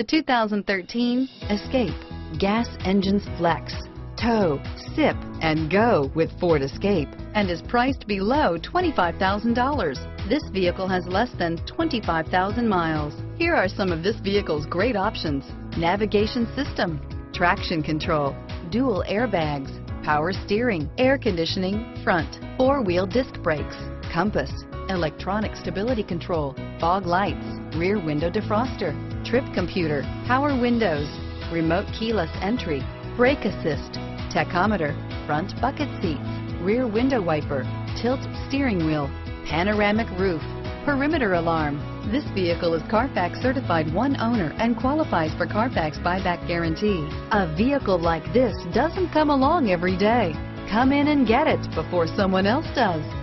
The 2013 Escape. Gas engines flex, tow, sip, and go with Ford Escape, and is priced below $25,000. This vehicle has less than 25,000 miles. Here are some of this vehicle's great options: navigation system, traction control, dual airbags, power steering, air conditioning, front, four-wheel disc brakes, compass, electronic stability control, fog lights, rear window defroster, trip computer, power windows, remote keyless entry, brake assist, tachometer, front bucket seats, rear window wiper, tilt steering wheel, panoramic roof, perimeter alarm. This vehicle is Carfax certified one owner and qualifies for Carfax buyback guarantee. A vehicle like this doesn't come along every day. Come in and get it before someone else does.